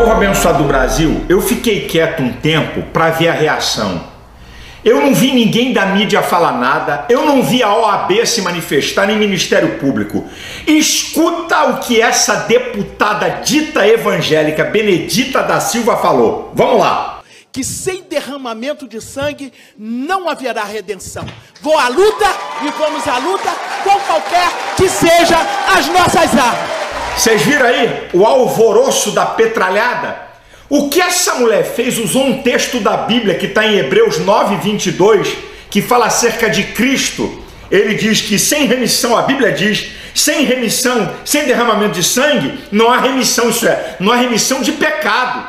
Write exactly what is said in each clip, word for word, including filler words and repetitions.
Povo abençoado do Brasil, eu fiquei quieto um tempo para ver a reação. Eu não vi ninguém da mídia falar nada, eu não vi a O A B se manifestar, nem Ministério Público. Escuta o que essa deputada dita evangélica Benedita da Silva falou. Vamos lá. Que sem derramamento de sangue não haverá redenção. Vou à luta e vamos à luta com qualquer que seja as nossas armas. Vocês viram aí o alvoroço da petralhada? O que essa mulher fez, usou um texto da Bíblia que está em Hebreus nove, vinte e dois, que fala acerca de Cristo. Ele diz que sem remissão, a Bíblia diz, sem remissão, sem derramamento de sangue, não há remissão, isso é, não há remissão de pecado.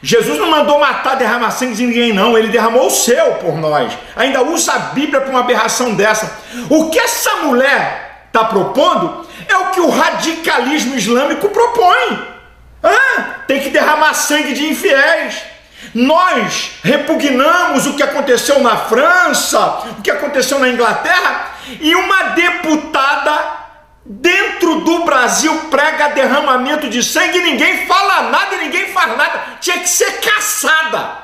Jesus não mandou matar, derramar sangue de ninguém não, ele derramou o seu por nós. Ainda usa a Bíblia para uma aberração dessa. O que essa mulher está propondo é o que o radicalismo islâmico propõe. Ah, tem que derramar sangue de infiéis. Nós repugnamos o que aconteceu na França, o que aconteceu na Inglaterra, e uma deputada dentro do Brasil prega derramamento de sangue e ninguém fala nada, e ninguém faz nada. Tinha que ser caçada.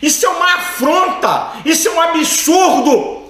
Isso é uma afronta, isso é um absurdo.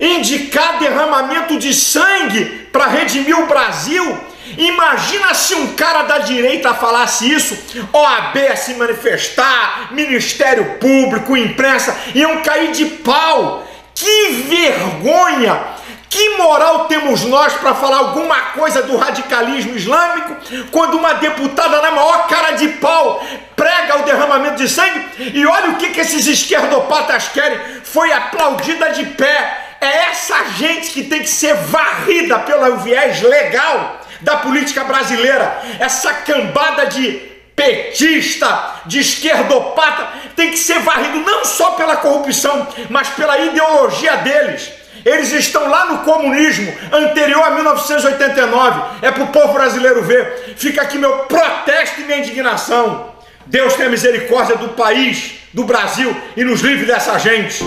Indicar derramamento de sangue para redimir o Brasil. Imagina se um cara da direita falasse isso, O A B a se manifestar, Ministério Público, imprensa, iam cair de pau. Que vergonha, que moral temos nós para falar alguma coisa do radicalismo islâmico quando uma deputada na maior cara de pau prega o derramamento de sangue e olha o que, que esses esquerdopatas querem, foi aplaudida de pé. É essa gente que tem que ser varrida pelo viés legal da política brasileira. Essa cambada de petista, de esquerdopata, tem que ser varrido não só pela corrupção, mas pela ideologia deles. Eles estão lá no comunismo, anterior a mil novecentos e oitenta e nove. É para o povo brasileiro ver. Fica aqui meu protesto e minha indignação. Deus tenha misericórdia do país, do Brasil, e nos livre dessa gente.